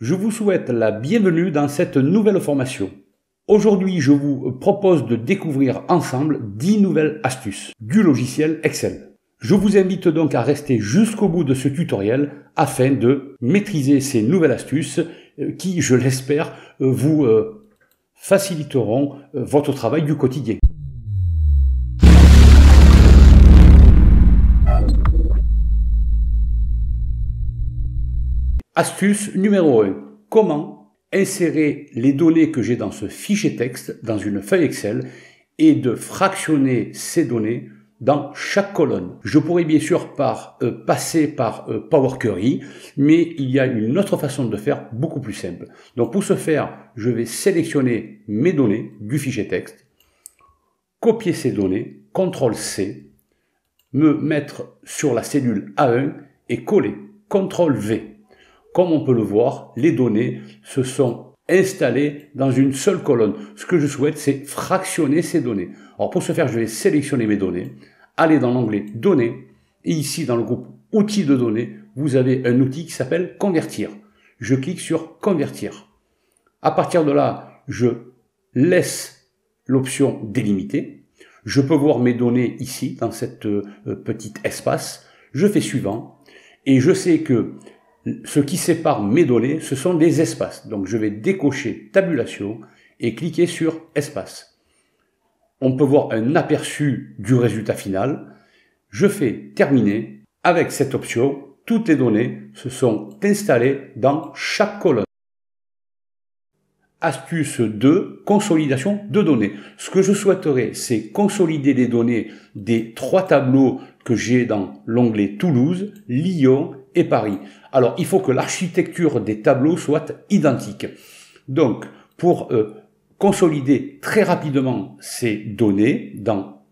Je vous souhaite la bienvenue dans cette nouvelle formation. Aujourd'hui, je vous propose de découvrir ensemble 10 nouvelles astuces du logiciel Excel. Je vous invite donc à rester jusqu'au bout de ce tutoriel afin de maîtriser ces nouvelles astuces qui, je l'espère, vous faciliteront votre travail du quotidien. Astuce numéro 1. Comment insérer les données que j'ai dans ce fichier texte, dans une feuille Excel, et de fractionner ces données dans chaque colonne. Je pourrais bien sûr passer par Power Query, mais il y a une autre façon de faire beaucoup plus simple. Donc pour ce faire, je vais sélectionner mes données du fichier texte, copier ces données, CTRL-C, me mettre sur la cellule A1 et coller, CTRL-V. Comme on peut le voir, les données se sont installées dans une seule colonne. Ce que je souhaite, c'est fractionner ces données. Alors pour ce faire, je vais sélectionner mes données, aller dans l'onglet « Données » et ici, dans le groupe « Outils de données », vous avez un outil qui s'appelle « Convertir ». Je clique sur « Convertir ». À partir de là, je laisse l'option « Délimiter ». Je peux voir mes données ici, dans cette petite espace. Je fais « Suivant » et je sais que ce qui sépare mes données, ce sont des espaces. Donc je vais décocher Tabulation et cliquer sur Espace. On peut voir un aperçu du résultat final. Je fais Terminer. Avec cette option, toutes les données se sont installées dans chaque colonne. Astuce 2, consolidation de données. Ce que je souhaiterais, c'est consolider les données des 3 tableaux que j'ai dans l'onglet Toulouse, Lyon et Paris. Alors, il faut que l'architecture des tableaux soit identique. Donc, pour consolider très rapidement ces données dans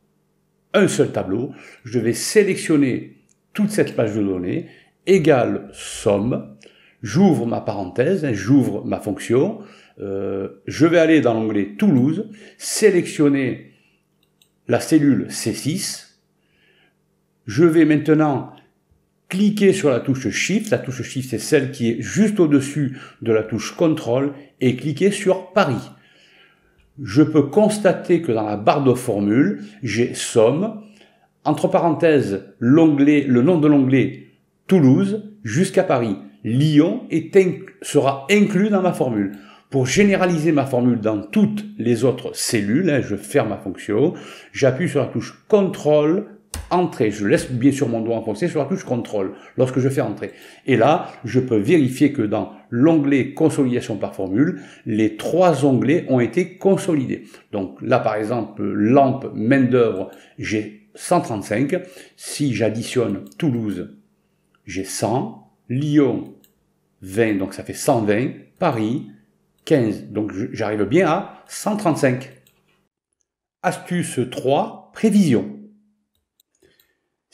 un seul tableau, je vais sélectionner toute cette page de données, égale somme, j'ouvre ma parenthèse, hein, j'ouvre ma fonction, je vais aller dans l'onglet Toulouse, sélectionner la cellule C6, je vais maintenant cliquez sur la touche Shift c'est celle qui est juste au-dessus de la touche Control et cliquez sur Paris. Je peux constater que dans la barre de formule, j'ai somme, entre parenthèses, le nom de l'onglet Toulouse jusqu'à Paris. Lyon sera inclus dans ma formule. Pour généraliser ma formule dans toutes les autres cellules, hein, je ferme ma fonction, j'appuie sur la touche Control, Entrée, je laisse bien sûr mon doigt enfoncé sur la touche Contrôle lorsque je fais Entrée. Et là, je peux vérifier que dans l'onglet Consolidation par formule, les 3 onglets ont été consolidés. Donc là, par exemple, Lampe, Main d'œuvre, j'ai 135. Si j'additionne Toulouse, j'ai 100. Lyon, 20, donc ça fait 120. Paris, 15. Donc j'arrive bien à 135. Astuce 3, prévision.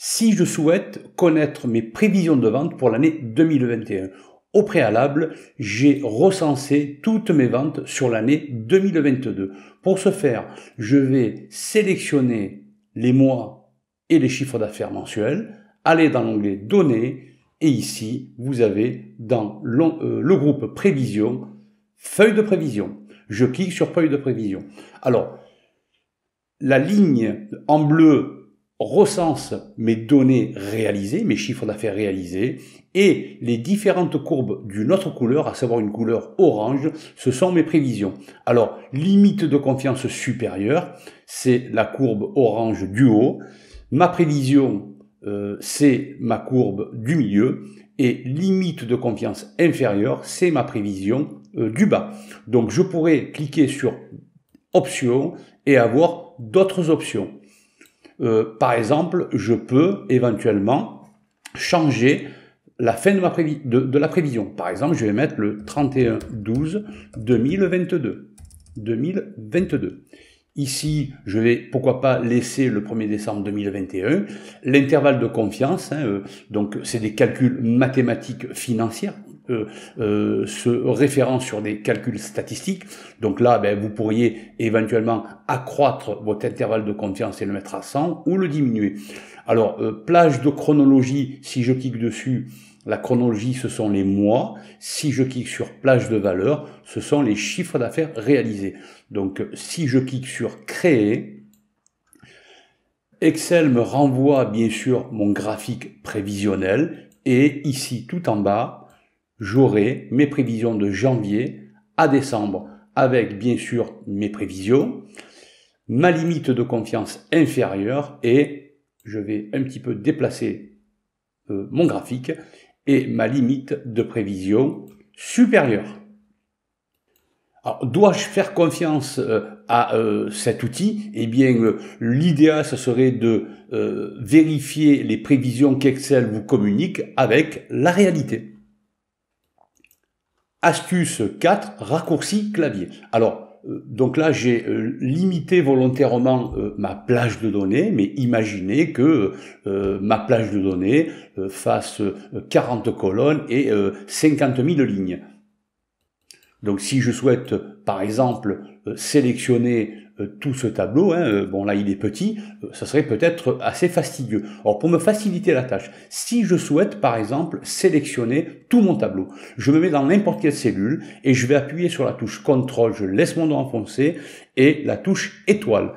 Si je souhaite connaître mes prévisions de vente pour l'année 2021, au préalable, j'ai recensé toutes mes ventes sur l'année 2022. Pour ce faire, je vais sélectionner les mois et les chiffres d'affaires mensuels, aller dans l'onglet Données et ici, vous avez dans le groupe Prévision, Feuille de prévision. Je clique sur Feuille de prévision. Alors, la ligne en bleu recense mes données réalisées, mes chiffres d'affaires réalisés, et les différentes courbes d'une autre couleur, à savoir une couleur orange, ce sont mes prévisions. Alors, limite de confiance supérieure, c'est la courbe orange du haut, ma prévision, c'est ma courbe du milieu, et limite de confiance inférieure, c'est ma prévision du bas. Donc, je pourrais cliquer sur Options et avoir d'autres options. Par exemple, je peux éventuellement changer la fin de, la prévision. Par exemple, je vais mettre le 31-12-2022. Ici, je vais, pourquoi pas, laisser le 1er décembre 2021. L'intervalle de confiance, hein, donc c'est des calculs mathématiques financiers, se référant sur des calculs statistiques. Donc là, ben, vous pourriez éventuellement accroître votre intervalle de confiance et le mettre à 100 ou le diminuer. Alors, plage de chronologie, si je clique dessus, la chronologie, ce sont les mois. Si je clique sur plage de valeur, ce sont les chiffres d'affaires réalisés. Donc, si je clique sur créer, Excel me renvoie bien sûr mon graphique prévisionnel et ici tout en bas, j'aurai mes prévisions de janvier à décembre avec bien sûr mes prévisions, ma limite de confiance inférieure et je vais un petit peu déplacer mon graphique et ma limite de prévision supérieure. Alors, dois-je faire confiance à cet outil? Eh bien, l'idéal, ce serait de vérifier les prévisions qu'Excel vous communique avec la réalité. Astuce 4, raccourci clavier. Alors, donc là, j'ai limité volontairement ma plage de données, mais imaginez que ma plage de données fasse 40 colonnes et 50 000 lignes. Donc si je souhaite, par exemple, sélectionner tout ce tableau, hein, bon là il est petit, ça serait peut-être assez fastidieux. Or pour me faciliter la tâche, si je souhaite, par exemple, sélectionner tout mon tableau, je me mets dans n'importe quelle cellule et je vais appuyer sur la touche Control, je laisse mon doigt enfoncé et la touche étoile.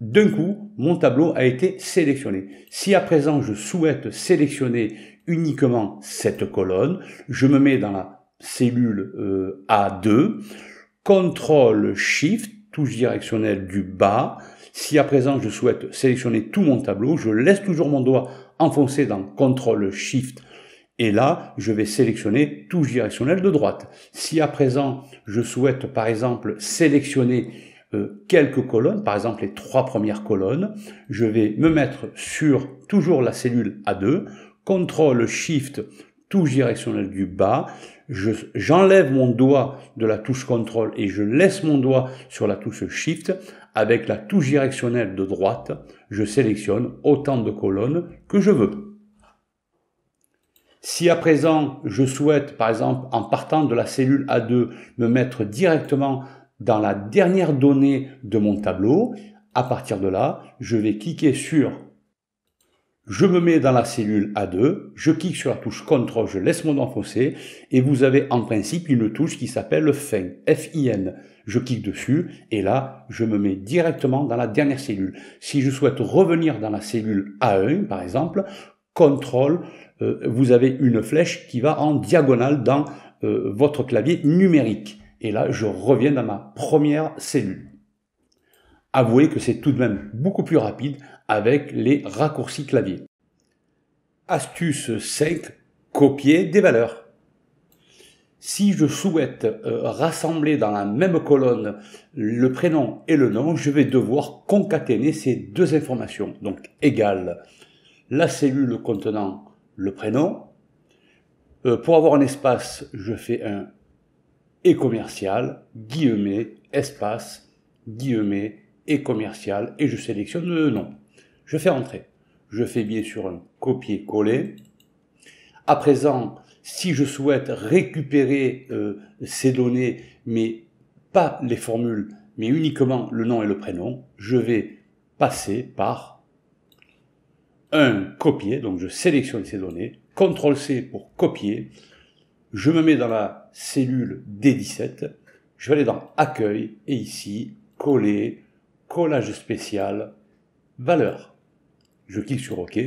D'un coup, mon tableau a été sélectionné. Si à présent je souhaite sélectionner uniquement cette colonne, je me mets dans la cellule A2, CTRL Shift, touche directionnelle du bas. Si à présent je souhaite sélectionner tout mon tableau, je laisse toujours mon doigt enfoncé dans CTRL Shift et là je vais sélectionner touche directionnelle de droite. Si à présent je souhaite par exemple sélectionner quelques colonnes, par exemple les 3 premières colonnes, je vais me mettre sur toujours la cellule A2, CTRL Shift, touche directionnelle du bas, j'enlève mon doigt de la touche Control et je laisse mon doigt sur la touche Shift. Avec la touche directionnelle de droite, je sélectionne autant de colonnes que je veux. Si à présent, je souhaite, par exemple, en partant de la cellule A2, me mettre directement dans la dernière donnée de mon tableau, à partir de là, je vais cliquer sur je me mets dans la cellule A2, je clique sur la touche CTRL, je laisse mon doigt enfoncé et vous avez en principe une touche qui s'appelle Fin, F-I-N. Je clique dessus et là, je me mets directement dans la dernière cellule. Si je souhaite revenir dans la cellule A1, par exemple, CTRL, vous avez une flèche qui va en diagonale dans votre clavier numérique. Et là, je reviens dans ma première cellule. Avouez que c'est tout de même beaucoup plus rapide avec les raccourcis clavier. Astuce 5, copier des valeurs. Si je souhaite rassembler dans la même colonne le prénom et le nom, je vais devoir concaténer ces deux informations. Donc égale la cellule contenant le prénom. Pour avoir un espace, je fais un et commercial, guillemets, espace, guillemets, et commercial et je sélectionne le nom. Je fais entrer. Je fais bien sûr un copier-coller. À présent, si je souhaite récupérer ces données, mais pas les formules, mais uniquement le nom et le prénom, je vais passer par un copier. Donc je sélectionne ces données. CTRL-C pour copier. Je me mets dans la cellule D17. Je vais aller dans accueil et ici coller. Collage spécial, valeur. Je clique sur OK.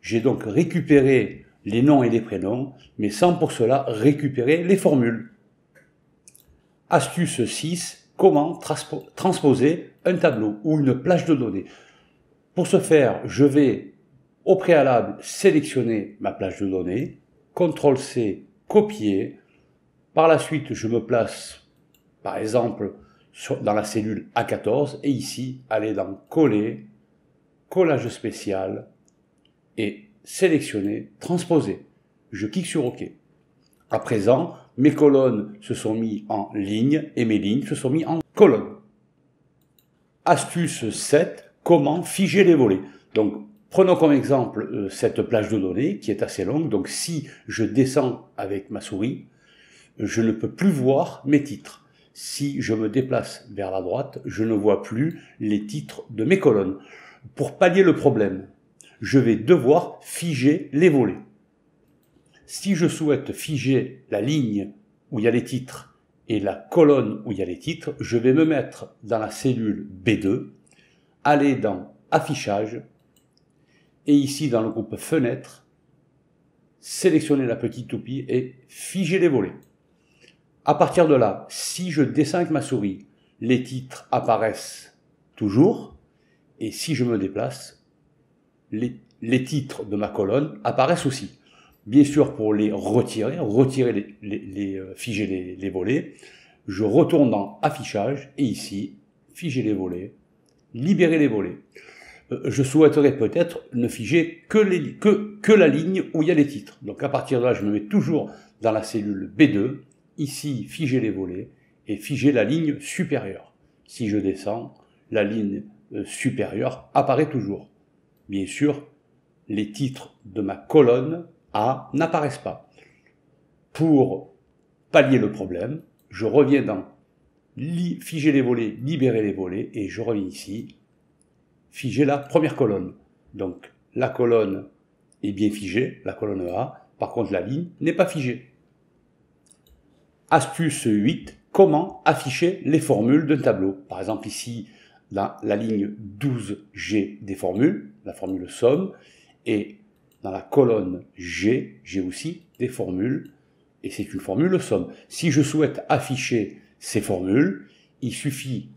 J'ai donc récupéré les noms et les prénoms, mais sans pour cela récupérer les formules. Astuce 6, comment transposer un tableau ou une plage de données. Pour ce faire, je vais au préalable sélectionner ma plage de données, CTRL-C, copier. Par la suite, je me place, par exemple, dans la cellule A14 et ici, aller dans coller, collage spécial et sélectionner, transposer. Je clique sur OK. À présent, mes colonnes se sont mises en ligne et mes lignes se sont mises en colonne. Astuce 7, comment figer les volets. Donc, Prenons comme exemple cette plage de données qui est assez longue. Donc si je descends avec ma souris, je ne peux plus voir mes titres. Si je me déplace vers la droite, je ne vois plus les titres de mes colonnes. Pour pallier le problème, je vais devoir figer les volets. Si je souhaite figer la ligne où il y a les titres et la colonne où il y a les titres, je vais me mettre dans la cellule B2, aller dans Affichage, et ici dans le groupe Fenêtre, sélectionner la petite toupie et figer les volets. À partir de là, si je descends avec ma souris, les titres apparaissent toujours, et si je me déplace, les titres de ma colonne apparaissent aussi. Bien sûr, pour les figer les volets, je retourne dans Affichage, et ici, figer les volets, libérer les volets. Je souhaiterais peut-être ne figer que la ligne où il y a les titres. Donc à partir de là, je me mets toujours dans la cellule B2, ici, figer les volets, et figer la ligne supérieure. Si je descends, la ligne supérieure apparaît toujours. Bien sûr, les titres de ma colonne A n'apparaissent pas. Pour pallier le problème, je reviens dans figer les volets, libérer les volets, et je reviens ici, figer la première colonne. Donc la colonne est bien figée, la colonne A, par contre la ligne n'est pas figée. Astuce 8, comment afficher les formules d'un tableau. Par exemple ici, la ligne 12G des formules, la formule somme, et dans la colonne G, j'ai aussi des formules, et c'est une formule somme. Si je souhaite afficher ces formules, il suffit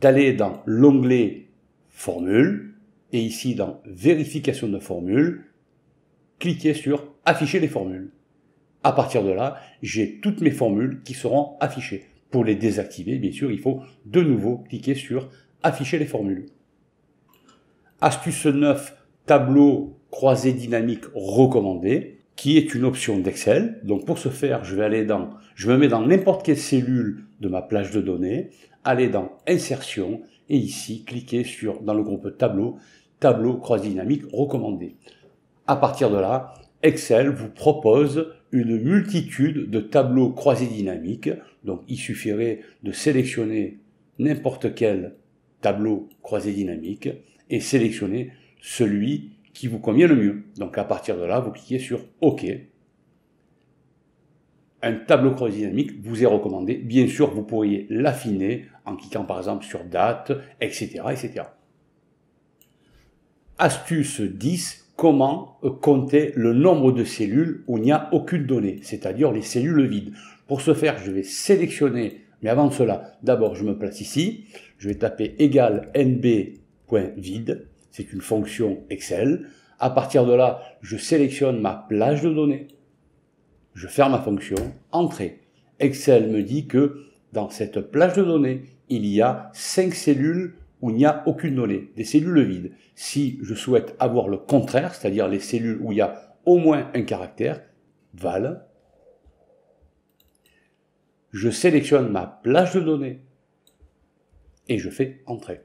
d'aller dans l'onglet Formules, et ici dans Vérification de formules, cliquez sur Afficher les formules. À partir de là, j'ai toutes mes formules qui seront affichées. Pour les désactiver, bien sûr, il faut de nouveau cliquer sur Afficher les formules. Astuce 9, tableau croisé dynamique recommandé, qui est une option d'Excel. Donc pour ce faire, je me mets dans n'importe quelle cellule de ma plage de données, aller dans Insertion, et ici, cliquer sur, dans le groupe Tableau, Tableau croisé dynamique recommandé. À partir de là, Excel vous propose une multitude de tableaux croisés dynamiques. Donc il suffirait de sélectionner n'importe quel tableau croisé dynamique et sélectionner celui qui vous convient le mieux. Donc à partir de là, vous cliquez sur OK. Un tableau croisé dynamique vous est recommandé. Bien sûr, vous pourriez l'affiner en cliquant par exemple sur date, etc., etc. Astuce 10. Comment compter le nombre de cellules où il n'y a aucune donnée, c'est-à-dire les cellules vides. Pour ce faire, je vais sélectionner, mais avant cela, d'abord je me place ici, je vais taper = nb.vide, c'est une fonction Excel. À partir de là, je sélectionne ma plage de données, je ferme ma fonction, Entrée. Excel me dit que dans cette plage de données, il y a 5 cellules où il n'y a aucune donnée, des cellules vides. Si je souhaite avoir le contraire, c'est-à-dire les cellules où il y a au moins un caractère, VAL, je sélectionne ma plage de données et je fais Entrée.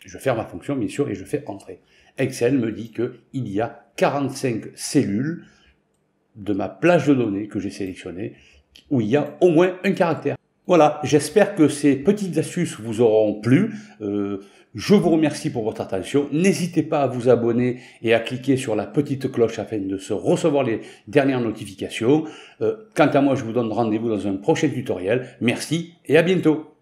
Je ferme ma fonction, bien sûr, et je fais Entrée. Excel me dit qu'il y a 45 cellules de ma plage de données que j'ai sélectionnée où il y a au moins un caractère. Voilà, j'espère que ces petites astuces vous auront plu. Je vous remercie pour votre attention. N'hésitez pas à vous abonner et à cliquer sur la petite cloche afin de recevoir les dernières notifications. Quant à moi, je vous donne rendez-vous dans un prochain tutoriel. Merci et à bientôt.